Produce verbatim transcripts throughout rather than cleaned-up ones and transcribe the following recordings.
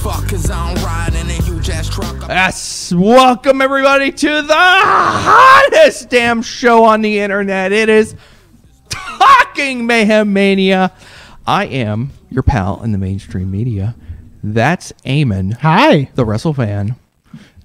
fuck, cause I'm riding a huge ass truck. Yes, welcome everybody to the hottest damn show on the internet. It is Talking Mayhem Mania. I am your pal in the mainstream media. That's Aiman. Hi. The Wrestle Fan.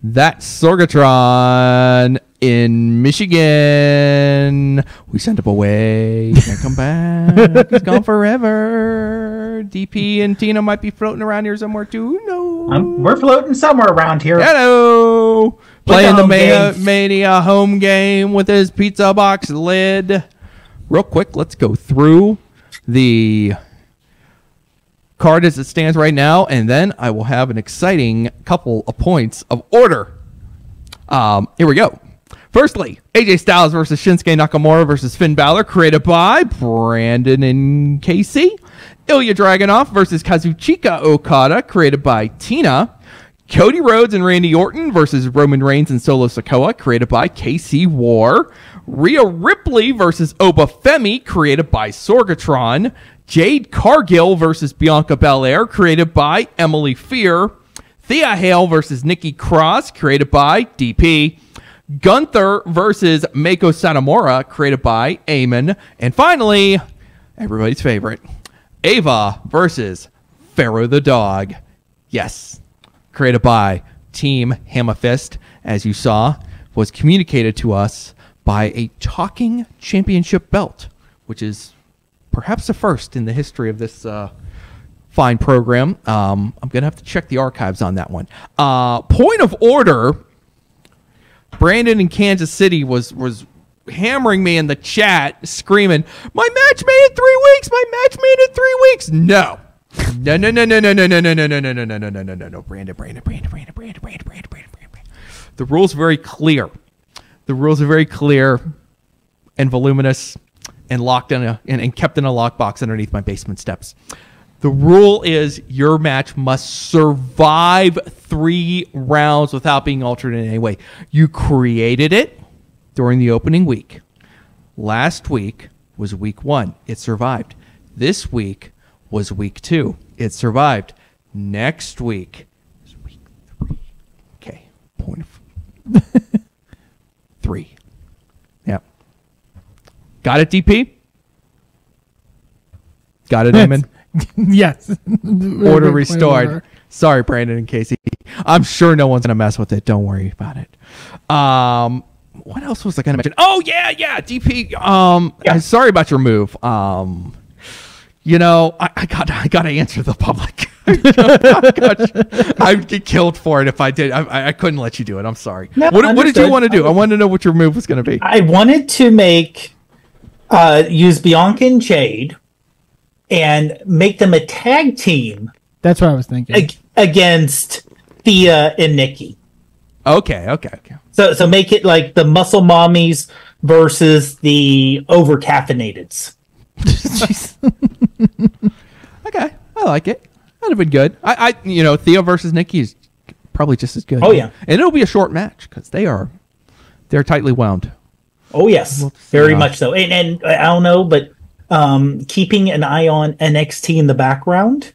That's Sorgatron in Michigan. We sent him away. He can't come back. He's gone forever. D P and Tina might be floating around here somewhere too. No, um, we're floating somewhere around here. Hello. Playing the Mania, Mania home game with his pizza box lid. Real quick, let's go through the card as it stands right now, and then I will have an exciting couple of points of order. Um, here we go. Firstly, A J Styles versus Shinsuke Nakamura versus Finn Balor, created by Brandon and K C. Ilya Dragunov versus Kazuchika Okada, created by Tina. Cody Rhodes and Randy Orton versus Roman Reigns and Solo Sokoa, created by K C War. Rhea Ripley versus Oba Femi, created by Sorgatron. Jade Cargill versus Bianca Belair, created by Emily Fear. Thea Hale versus Nikki Cross, created by D P. Gunther versus Mako Santamora, created by Aiman. And finally, everybody's favorite, Ava versus Pharaoh the Dog. Yes, created by Team Hammerfist, as you saw, was communicated to us by a talking championship belt, which is perhaps the first in the history of this uh, fine program. Um, I'm going to have to check the archives on that one. Uh, point of order, Brandon in Kansas City was was hammering me in the chat, screaming, my match made it three weeks! My match made it three weeks! No. No, no, no, no, no, no, no, no, no, no, no, no, no, no, no, no, no, Brandon, Brandon, Brandon, Brandon, Brandon, Brandon, Brandon, Brandon, Brandon. The rules are very clear. The rules are very clear and voluminous. And locked in a and, and kept in a lockbox underneath my basement steps. The rule is your match must survive three rounds without being altered in any way. You created it during the opening week. Last week was week one. It survived. This week was week two. It survived. Next week is week three. Okay. Point of three. Got it, D P? Got it, Aiman? Yes. Order restored. Order. Sorry, Brandon and Casey. I'm sure no one's going to mess with it. Don't worry about it. Um, what else was I going to mention? Oh, yeah, yeah, D P. Um, yeah. I'm sorry about your move. Um, you know, I, I got I got to answer the public. I'd get killed for it if I did. I, I couldn't let you do it. I'm sorry. No, what, what did you want to do? I wanted to know what your move was going to be. I wanted to make... Uh, use Bianca and Jade and make them a tag team. That's what I was thinking. Ag against Thea and Nikki. Okay, okay, okay. So, so make it like the muscle mommies versus the over caffeinateds. Okay, I like it. That'd have been good. I, I, you know, Thea versus Nikki is probably just as good. Oh yeah, and it'll be a short match because they are they're tightly wound. Oh, yes, very much so. And, and I don't know, but um, keeping an eye on N X T in the background,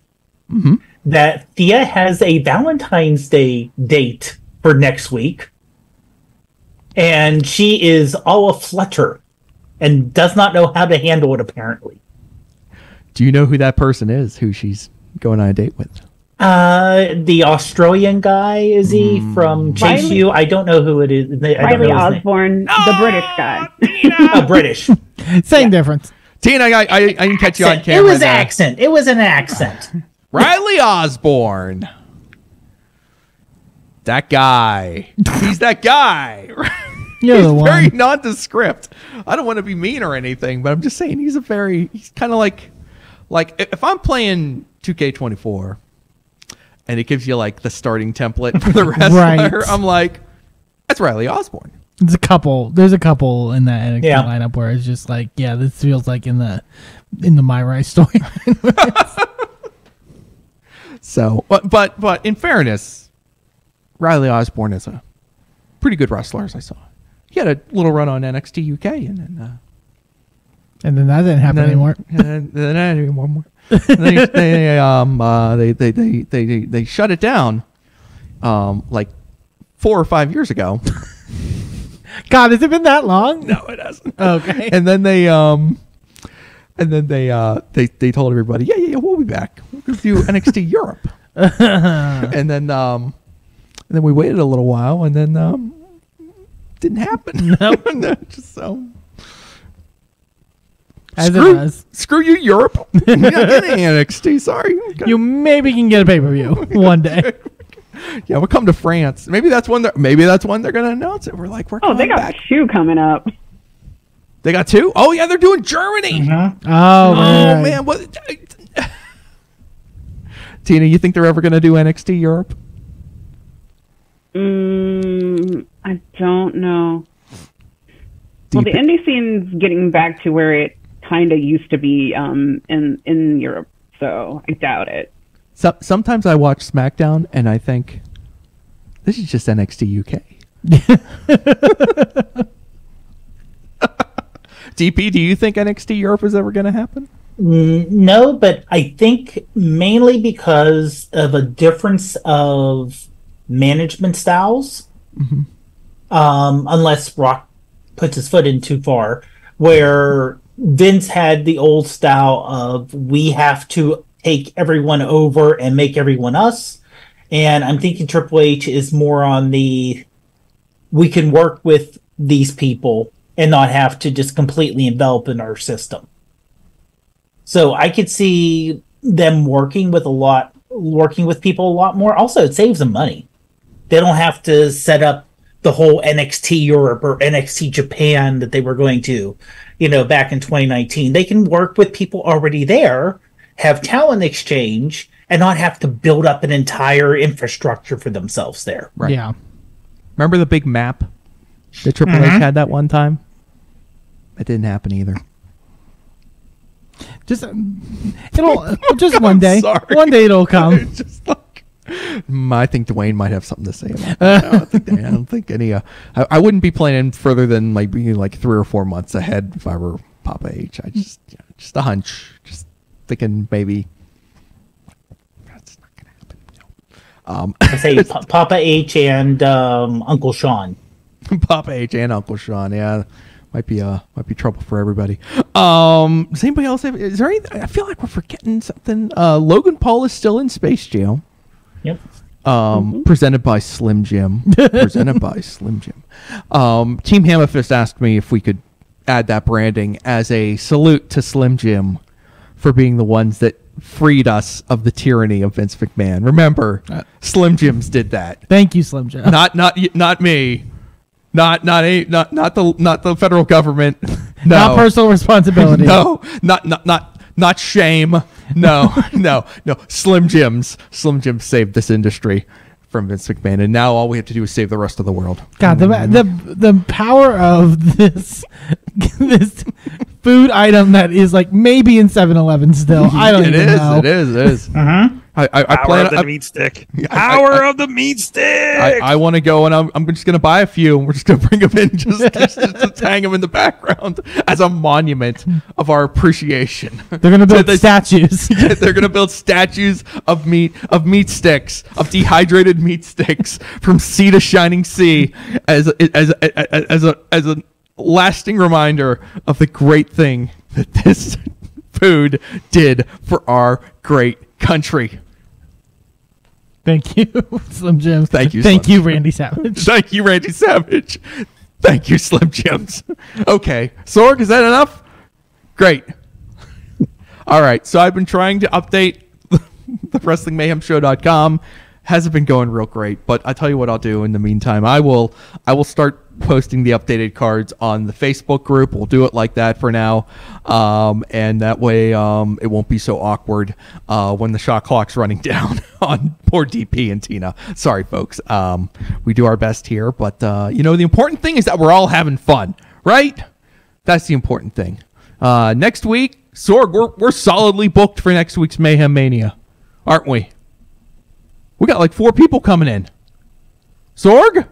mm-hmm. that Thea has a Valentine's Day date for next week. And she is all a flutter and does not know how to handle it, apparently. Do you know who that person is, who she's going on a date with? Uh, the Australian guy, is he from Chase Riley? U? I don't know who it is. I Riley Osborne, the oh, British guy. uh, British. Same yeah. difference. Tina, I, I, I didn't catch you on camera. It was an accent. It was an accent. Riley Osborne. That guy. He's that guy. You're he's the one. Very nondescript. I don't want to be mean or anything, but I'm just saying he's a very, he's kind of like, like if I'm playing two K twenty-four, and it gives you like the starting template for the wrestler. Right. I'm like, that's Riley Osborne. There's a couple. There's a couple in that N X T yeah. lineup where it's just like, yeah, this feels like in the in the My Rice story. So, but but but in fairness, Riley Osborne is a pretty good wrestler, as I saw. He had a little run on N X T U K, and then uh, And then that didn't happen then, anymore. And then, then I didn't even want more. they, they, um, uh, they, they, they, they, they shut it down um, like four or five years ago. God, has it been that long? No, it hasn't. Okay. And then they... Um, And then they, uh, they they told everybody, yeah, yeah, yeah, we'll be back. We'll do N X T Europe. and then um, and then we waited a little while, and then um, didn't happen. Nope. no, just so. As screw, it was. Screw you, Europe. You're not getting N X T. Sorry. You maybe can get a pay per view one day. Yeah, we'll come to France. Maybe that's when. Maybe that's when they're going to announce it. We're like, we're. Oh, they got back. a shoe coming up. They got two? Oh, yeah, they're doing Germany. Mm-hmm. Oh, man. Oh, man. What? Tina, you think they're ever going to do N X T Europe? Mm, I don't know. D P. Well, the indie scene's getting back to where it kind of used to be um, in, in Europe, so I doubt it. So, sometimes I watch SmackDown, and I think, this is just N X T U K. D P, do you think N X T Europe is ever going to happen? No, but I think mainly because of a difference of management styles. Mm-hmm. um, unless Rock puts his foot in too far, where Vince had the old style of we have to take everyone over and make everyone us. And I'm thinking Triple H is more on the we can work with these people and not have to just completely envelop in our system. So I could see them working with a lot, working with people a lot more. Also, it saves them money. They don't have to set up the whole N X T Europe or N X T Japan that they were going to, you know, back in twenty nineteen. They can work with people already there, have talent exchange, and not have to build up an entire infrastructure for themselves there. Right. Yeah. Remember the big map that Triple H had that one time? It didn't happen either. Just um, it'll uh, just God, one day. One day it'll come. Just like, mm, I think Dwayne might have something to say about that. I, don't think, I don't think any. Uh, I, I wouldn't be planning further than like being like three or four months ahead if I were Papa H. I just you know, just a hunch. Just thinking maybe that's not gonna happen. No. Um, I say pa Papa H and um, Uncle Sean. Papa H and Uncle Sean. Yeah. Might be uh might be trouble for everybody. Um, does anybody else have? Is there anything? I feel like we're forgetting something. Uh, Logan Paul is still in Space Jam. Yep. Um, mm-hmm. Presented by Slim Jim. presented by Slim Jim. Um, Team Hammerfist asked me if we could add that branding as a salute to Slim Jim for being the ones that freed us of the tyranny of Vince McMahon. Remember, uh, Slim Jims did that. Thank you, Slim Jim. Not not not me. Not not a not not the not the federal government. No. Not personal responsibility. No. Not not not not shame. No. no. No. Slim Jims. Slim Jims saved this industry from Vince McMahon, and now all we have to do is save the rest of the world. God, the the the power of this this food item that is like maybe in seven eleven still. I don't it even is, know. It is. It is. Uh-huh. I, I, I Hour plan of the I, meat stick. Hour I, I, of the meat stick. I, I want to go, and I'm, I'm just going to buy a few, and we're just going to bring them in, just, just, just, just hang them in the background as a monument of our appreciation. They're going to build so they, statues. They're going to build statues of meat, of meat sticks, of dehydrated meat sticks from sea to shining sea, as a, as a, as a, as a, as a lasting reminder of the great thing that this food did for our great country. Thank you, Slim Jims. Thank you. Thank Slim you, Jim. Randy Savage. Thank you, Randy Savage. Thank you, Slim Jims. Okay, Sorg, is that enough? Great. All right. So I've been trying to update the Wrestling Mayhem Show dot com. Hasn't been going real great, but I tell you what I'll do in the meantime. I will. I will start posting the updated cards on the Facebook group. We'll do it like that for now, um, and that way um, it won't be so awkward uh, when the shot clock's running down on poor D P and Tina. Sorry, folks. Um, we do our best here, but uh, you know the important thing is that we're all having fun, right? That's the important thing. Uh, next week, Sorg, we're we're solidly booked for next week's Mayhem Mania, aren't we? We got like four people coming in. Sorg.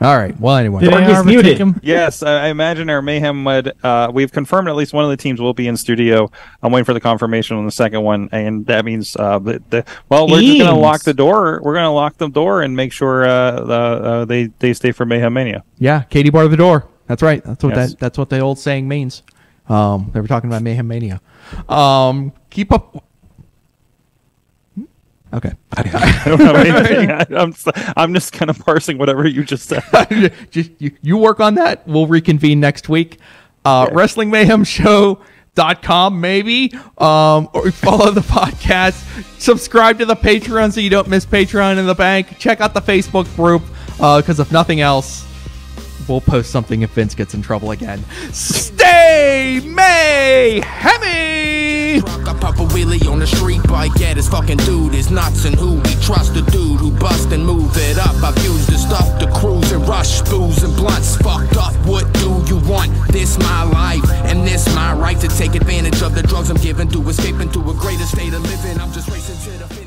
All right. Well, anyway, Sorg is muted. Yes, I imagine our Mayhem would. Uh, we've confirmed at least one of the teams will be in studio. I'm waiting for the confirmation on the second one, and that means uh, the, the, well, we're Eems. just going to lock the door. We're going to lock the door and make sure uh, the, uh, they they stay for Mayhem Mania. Yeah, Katie barred the door. That's right. That's what yes. that that's what the old saying means. Um, they were talking about Mayhem Mania. Um, keep up. Okay. I don't know anything. I, I'm, I'm just kind of parsing whatever you just said. just, you, you work on that. We'll reconvene next week. Uh, yeah. Wrestling Mayhem Show dot com, maybe. Um, or follow the podcast. Subscribe to the Patreon so you don't miss Patreon in the Bank. Check out the Facebook group because uh, if nothing else, we'll post something if Vince gets in trouble again. Stay Mayhem-y! Rock, I pop a wheelie on the street bike. Yeah, this fucking dude is nuts, and who we trust, the dude who bust and move it up. I've used the stuff to cruise and rush, booze and blunts. Fucked up, what do you want? This my life, and this my right to take advantage of the drugs I'm given to escape into a greater state of living. I'm just racing to the